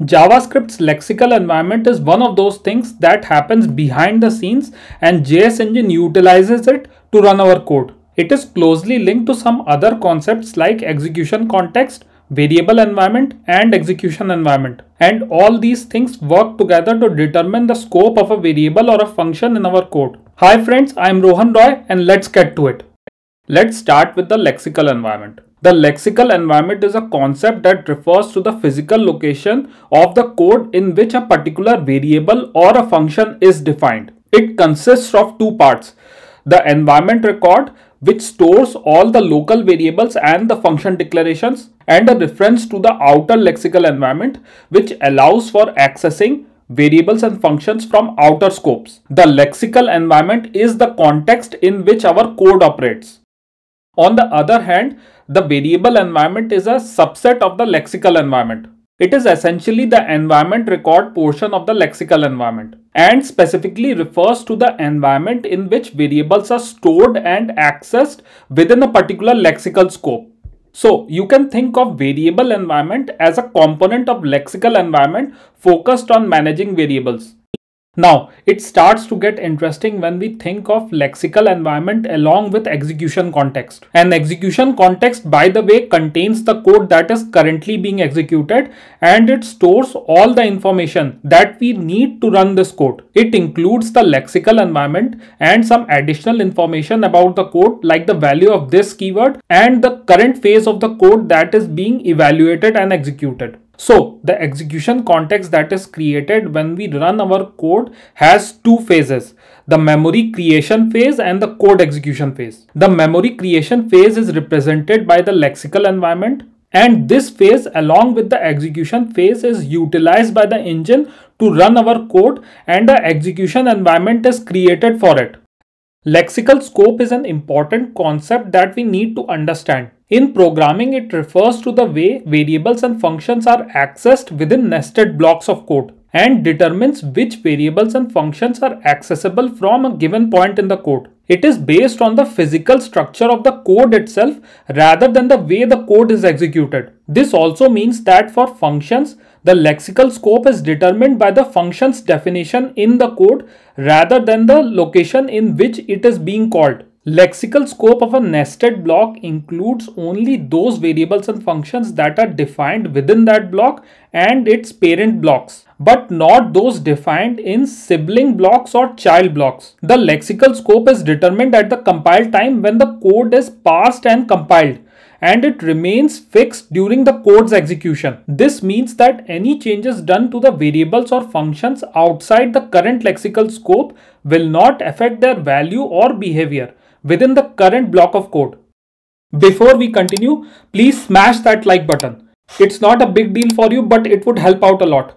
JavaScript's lexical environment is one of those things that happens behind the scenes, and JS Engine utilizes it to run our code. It is closely linked to some other concepts like execution context, variable environment, and execution environment. And all these things work together to determine the scope of a variable or a function in our code. Hi friends, I am Rohan Roy and let's get to it. Let's start with the lexical environment. The lexical environment is a concept that refers to the physical location of the code in which a particular variable or a function is defined. It consists of two parts: the environment record, which stores all the local variables and the function declarations, and a reference to the outer lexical environment, which allows for accessing variables and functions from outer scopes. The lexical environment is the context in which our code operates. On the other hand, the variable environment is a subset of the lexical environment. It is essentially the environment record portion of the lexical environment, and specifically refers to the environment in which variables are stored and accessed within a particular lexical scope. So you can think of variable environment as a component of lexical environment focused on managing variables. Now it starts to get interesting when we think of lexical environment along with execution context. An execution context, by the way, contains the code that is currently being executed, and it stores all the information that we need to run this code. It includes the lexical environment and some additional information about the code, like the value of this keyword and the current phase of the code that is being evaluated and executed. So the execution context that is created when we run our code has two phases: the memory creation phase and the code execution phase. The memory creation phase is represented by the lexical environment, and this phase along with the execution phase is utilized by the engine to run our code, and the execution environment is created for it. Lexical scope is an important concept that we need to understand. In programming, it refers to the way variables and functions are accessed within nested blocks of code, and determines which variables and functions are accessible from a given point in the code. It is based on the physical structure of the code itself rather than the way the code is executed. This also means that for functions, the lexical scope is determined by the function's definition in the code rather than the location in which it is being called. Lexical scope of a nested block includes only those variables and functions that are defined within that block and its parent blocks, but not those defined in sibling blocks or child blocks. The lexical scope is determined at the compile time when the code is parsed and compiled, and it remains fixed during the code's execution. This means that any changes done to the variables or functions outside the current lexical scope will not affect their value or behavior within the current block of code. Before we continue, please smash that like button. It's not a big deal for you, but it would help out a lot.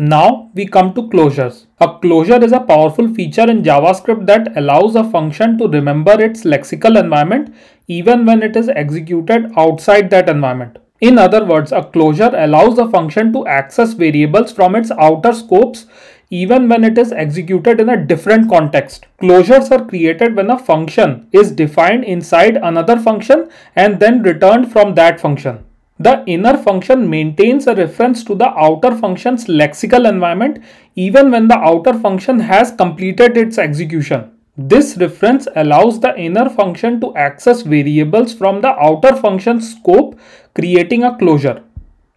Now we come to closures. A closure is a powerful feature in JavaScript that allows a function to remember its lexical environment even when it is executed outside that environment. In other words, a closure allows a function to access variables from its outer scopes even when it is executed in a different context. Closures are created when a function is defined inside another function and then returned from that function. The inner function maintains a reference to the outer function's lexical environment even when the outer function has completed its execution. This reference allows the inner function to access variables from the outer function's scope, creating a closure.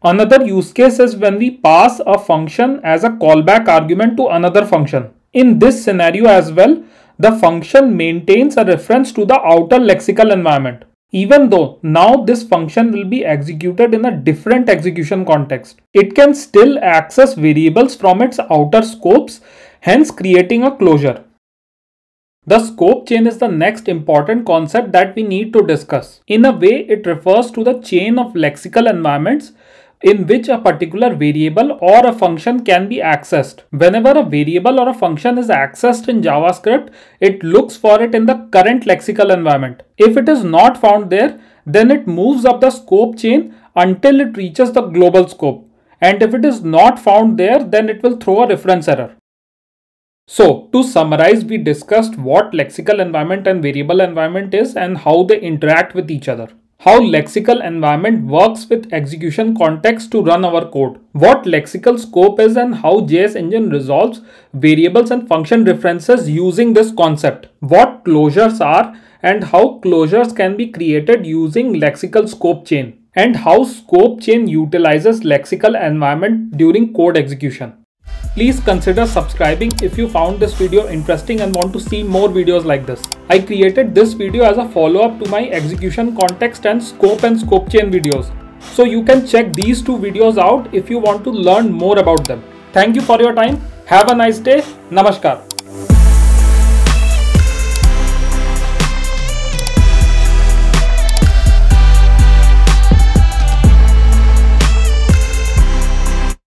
Another use case is when we pass a function as a callback argument to another function. In this scenario as well, the function maintains a reference to the outer lexical environment, even though now this function will be executed in a different execution context. It can still access variables from its outer scopes, hence creating a closure. The scope chain is the next important concept that we need to discuss. In a way, it refers to the chain of lexical environments in which a particular variable or a function can be accessed. Whenever a variable or a function is accessed in JavaScript, it looks for it in the current lexical environment. If it is not found there, then it moves up the scope chain until it reaches the global scope. And if it is not found there, then it will throw a reference error. So to summarize, we discussed what lexical environment and variable environment is and how they interact with each other. how lexical environment works with execution context to run our code, what lexical scope is, and how JS engine resolves variables and function references using this concept, what closures are and how closures can be created using lexical scope chain, and how scope chain utilizes lexical environment during code execution. Please consider subscribing if you found this video interesting and want to see more videos like this. I created this video as a follow-up to my execution context and scope chain videos. So you can check these two videos out if you want to learn more about them. Thank you for your time. Have a nice day. Namaskar.